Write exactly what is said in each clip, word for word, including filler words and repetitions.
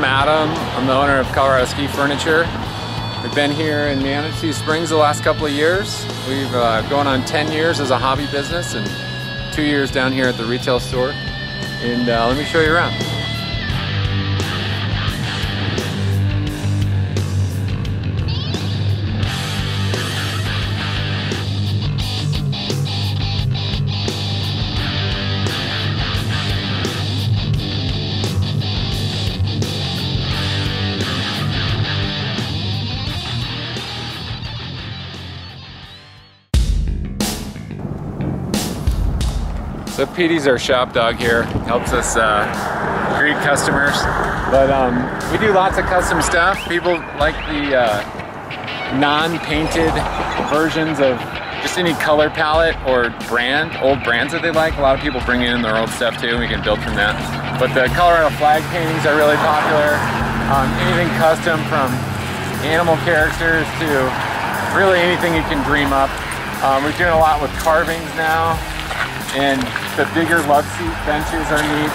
I'm Adam. I'm the owner of Colorado Ski Furniture. We've been here in Manitou Springs the last couple of years. We've uh, gone on ten years as a hobby business and two years down here at the retail store. And uh, let me show you around. So Petey's our shop dog here, helps us uh, greet customers. But um, we do lots of custom stuff. People like the uh, non-painted versions of just any color palette or brand, old brands that they like. A lot of people bring in their old stuff too, we can build from that. But the Colorado flag paintings are really popular. Um, anything custom from animal characters to really anything you can dream up. Um, we're doing a lot with carvings now. And the bigger love seat benches are neat.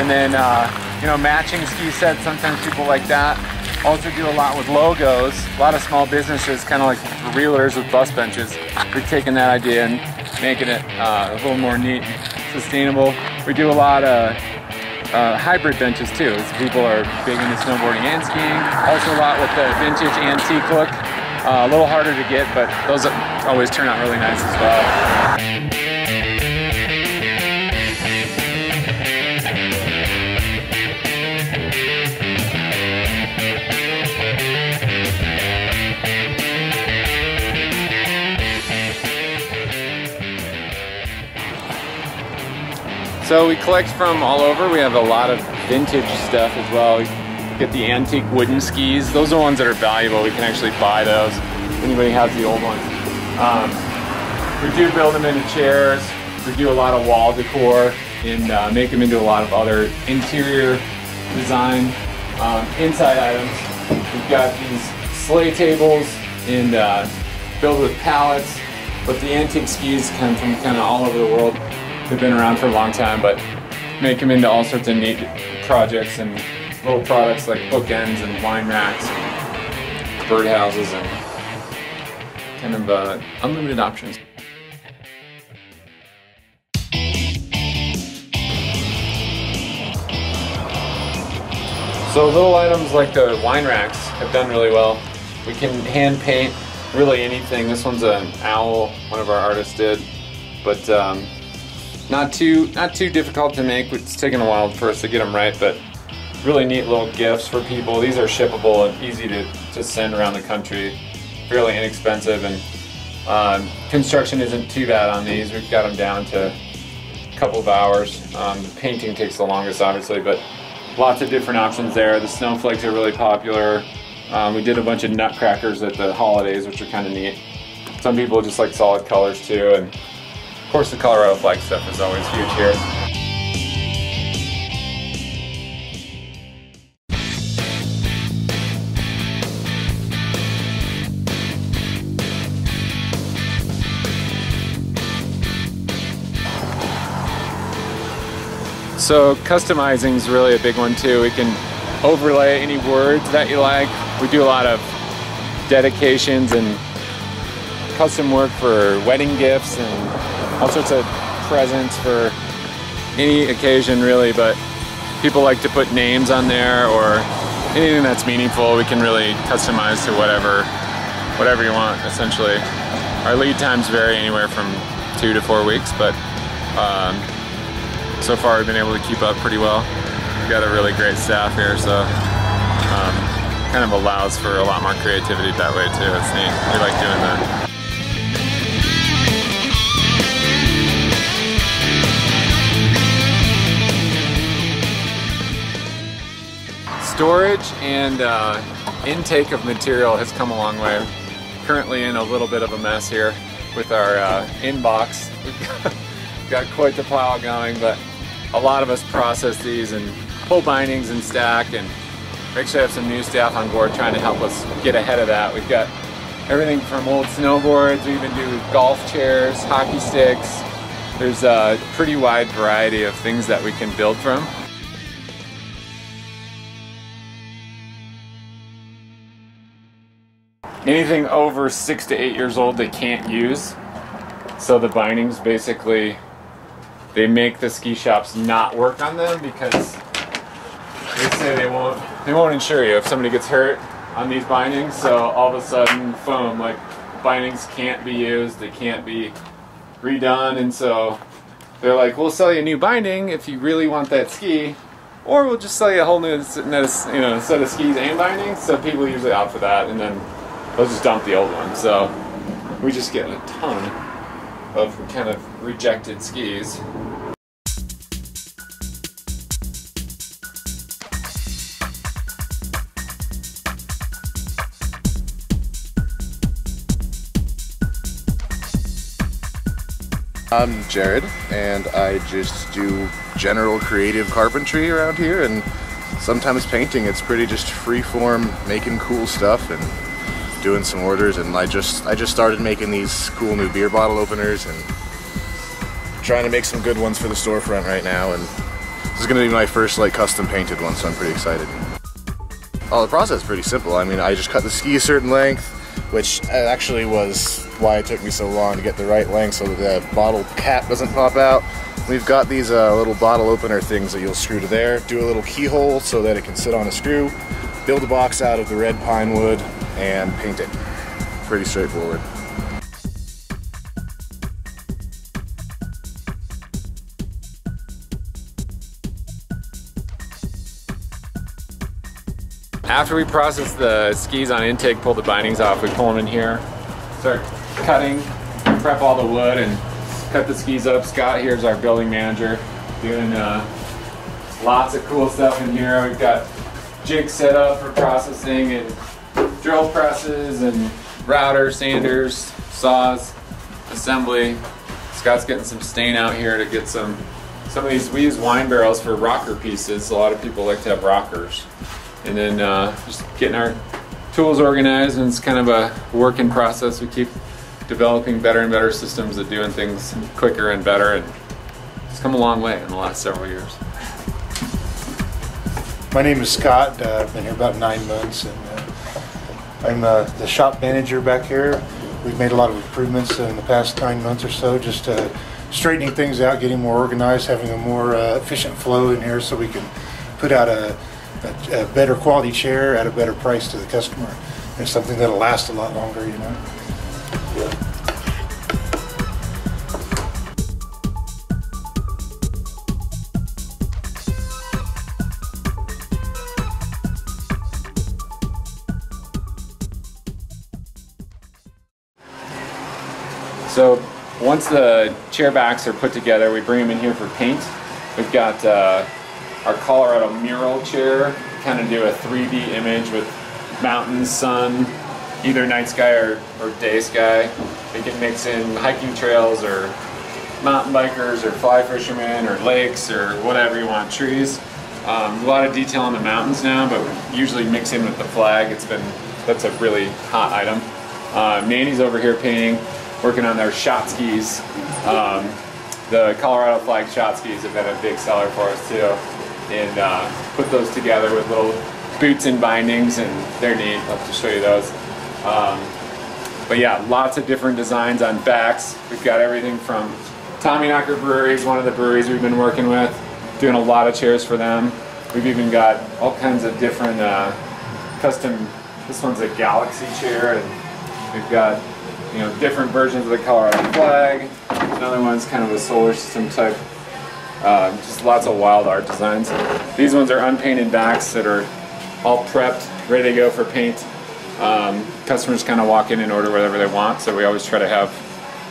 And then, uh, you know, matching ski sets, sometimes people like that. Also do a lot with logos. A lot of small businesses, kind of like realtors with bus benches. We've taken that idea and making it uh, a little more neat and sustainable. We do a lot of uh, hybrid benches too. People are big into snowboarding and skiing. Also a lot with the vintage antique look. Uh, a little harder to get, but those always turn out really nice as well. So we collect from all over. We have a lot of vintage stuff as well. We get the antique wooden skis. Those are the ones that are valuable. We can actually buy those. Anybody has the old ones. Um, we do build them into chairs. We do a lot of wall decor and uh, make them into a lot of other interior design um, inside items. We've got these sleigh tables and uh, filled with pallets. But the antique skis come from kind of all over the world. They've been around for a long time, but make them into all sorts of neat projects and little products like bookends and wine racks and birdhouses and kind of uh, unlimited options. So little items like the wine racks have done really well. We can hand paint really anything. This one's an owl, one of our artists did, but um, Not too, not too difficult to make. It's taken a while for us to get them right, but really neat little gifts for people. These are shippable and easy to, to send around the country. Fairly inexpensive, and um, construction isn't too bad on these. We've got them down to a couple of hours. Um, the painting takes the longest, obviously, but lots of different options there. The snowflakes are really popular. Um, we did a bunch of nutcrackers at the holidays, which are kind of neat. Some people just like solid colors too, and of course, the Colorado flag stuff is always huge here. So customizing is really a big one too. We can overlay any words that you like. We do a lot of dedications and custom work for wedding gifts and all sorts of presents for any occasion really, but people like to put names on there or anything that's meaningful. We can really customize to whatever whatever you want, essentially. Our lead times vary anywhere from two to four weeks, but um, so far we've been able to keep up pretty well. We've got a really great staff here, so um, kind of allows for a lot more creativity that way too. It's neat. We like doing that. Storage and uh, intake of material has come a long way. Currently in a little bit of a mess here with our uh, inbox. We've got quite the pile going, but a lot of us process these and pull bindings and stack, and we actually have some new staff on board trying to help us get ahead of that. We've got everything from old snowboards, we even do golf chairs, hockey sticks. There's a pretty wide variety of things that we can build from. anything over six to eight years old they can't use. So the bindings basically, they make the ski shops not work on them because they say they won't, they won't insure you if somebody gets hurt on these bindings. So all of a sudden, foam, like bindings can't be used, they can't be redone, and so they're like, we'll sell you a new binding if you really want that ski, or we'll just sell you a whole new you know, set of skis and bindings. So people usually opt for that, and then they'll just dump the old one. So we just get a ton of kind of rejected skis. I'm Jared, and I just do general creative carpentry around here, and sometimes painting. It's pretty just free-form, making cool stuff and doing some orders. And I just I just started making these cool new beer bottle openers and trying to make some good ones for the storefront right now. And this is going to be my first like custom painted one, so I'm pretty excited. Oh, the process is pretty simple. I mean, I just cut the ski a certain length, which actually was why it took me so long to get the right length so that the bottle cap doesn't pop out. We've got these uh, little bottle opener things that you'll screw to there, do a little keyhole so that it can sit on a screw, build a box out of the red pine wood, and paint it. Pretty straightforward. After we process the skis on intake, pull the bindings off, we pull them in here, start cutting, prep all the wood and cut the skis up. Scott here's our building manager, doing uh, lots of cool stuff in here. We've got jigs set up for processing and drill presses and routers, sanders, saws, assembly. Scott's getting some stain out here to get some, some of these, we use wine barrels for rocker pieces. A lot of people like to have rockers. And then uh, just getting our tools organized, and it's kind of a work in process. We keep developing better and better systems of doing things quicker and better, and it's come a long way in the last several years. My name is Scott. Uh, I've been here about nine months, and uh, I'm uh, the shop manager back here. We've made a lot of improvements in the past nine months or so, just uh, straightening things out, getting more organized, having a more uh, efficient flow in here so we can put out a A, a better quality chair at a better price to the customer. It's something that'll last a lot longer, you know. Yeah. So once the chair backs are put together, we bring them in here for paint. We've got uh, our Colorado mural chair, kind of do a three D image with mountains, sun, either night sky or, or day sky. They can mix in hiking trails or mountain bikers or fly fishermen or lakes or whatever you want, trees. Um, a lot of detail in the mountains now, but we usually mix in with the flag. It's been, that's a really hot item. Uh, Nanny's over here painting, working on their shot skis. Um, the Colorado flag shot skis have been a big seller for us too. And uh, put those together with little boots and bindings, and they're neat. I'll have to show you those. Um, but yeah, lots of different designs on backs. We've got everything from Tommyknocker Breweries, one of the breweries we've been working with, doing a lot of chairs for them. We've even got all kinds of different uh, custom, this one's a galaxy chair, and we've got you know different versions of the Colorado flag. Another one's kind of a solar system type. Uh, just lots of wild art designs. These ones are unpainted backs that are all prepped, ready to go for paint. Um, customers kind of walk in and order whatever they want, so we always try to have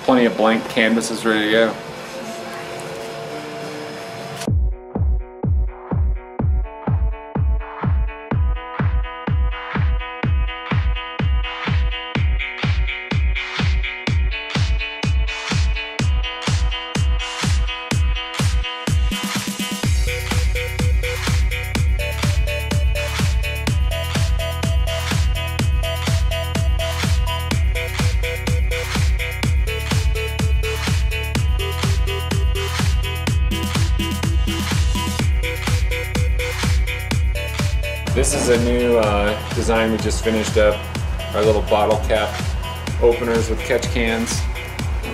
plenty of blank canvases ready to go. This is a new uh, design we just finished up. our little bottle cap openers with catch cans.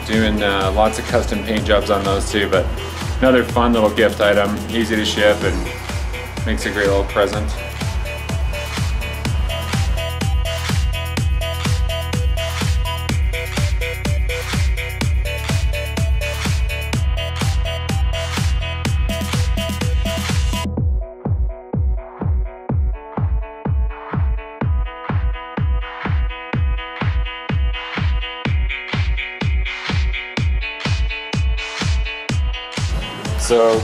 Doing uh, lots of custom paint jobs on those too, but another fun little gift item, easy to ship and makes a great little present. So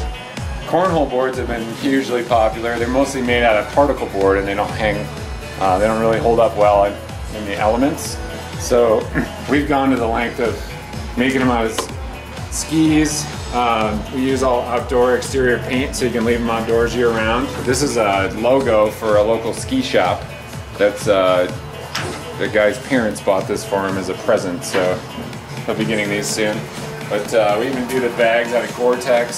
cornhole boards have been hugely popular. They're mostly made out of particle board and they don't hang, uh, they don't really hold up well in, in the elements. So we've gone to the length of making them out of skis. Um, we use all outdoor exterior paint so you can leave them outdoors year round. This is a logo for a local ski shop. That's uh, the guy's parents bought this for him as a present, so he'll be getting these soon. But uh, we even do the bags out of Gore-Tex,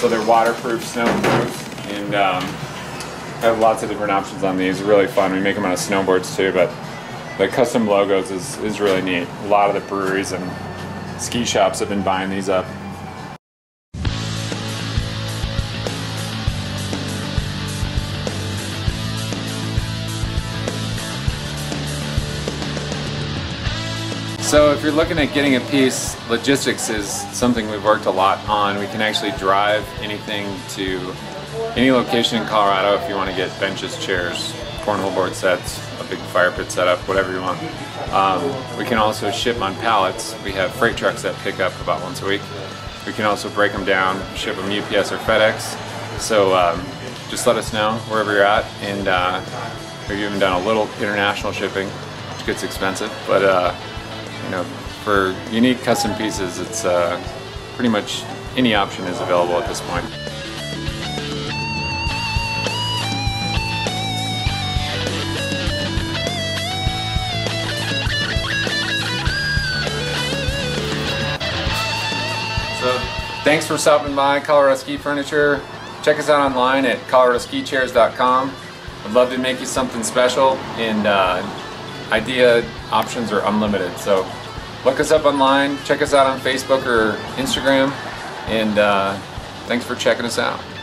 so they're waterproof, snowproof, and um, have lots of different options on these. They're really fun. We make them out of snowboards too, but the custom logos is, is really neat. A lot of the breweries and ski shops have been buying these up. So if you're looking at getting a piece, logistics is something we've worked a lot on. We can actually drive anything to any location in Colorado if you want to get benches, chairs, cornhole board sets, a big fire pit setup, whatever you want. Um, we can also ship on pallets. We have freight trucks that pick up about once a week. We can also break them down, ship them U P S or FedEx. So um, just let us know wherever you're at. And uh, we've even done a little international shipping, which gets expensive, but. Uh, You know, for unique custom pieces, it's uh, pretty much any option is available at this point. So, thanks for stopping by Colorado Ski Furniture. Check us out online at colorado ski chairs dot com. I'd love to make you something special, and uh, idea options are unlimited, so look us up online, check us out on Facebook or Instagram, and uh, thanks for checking us out.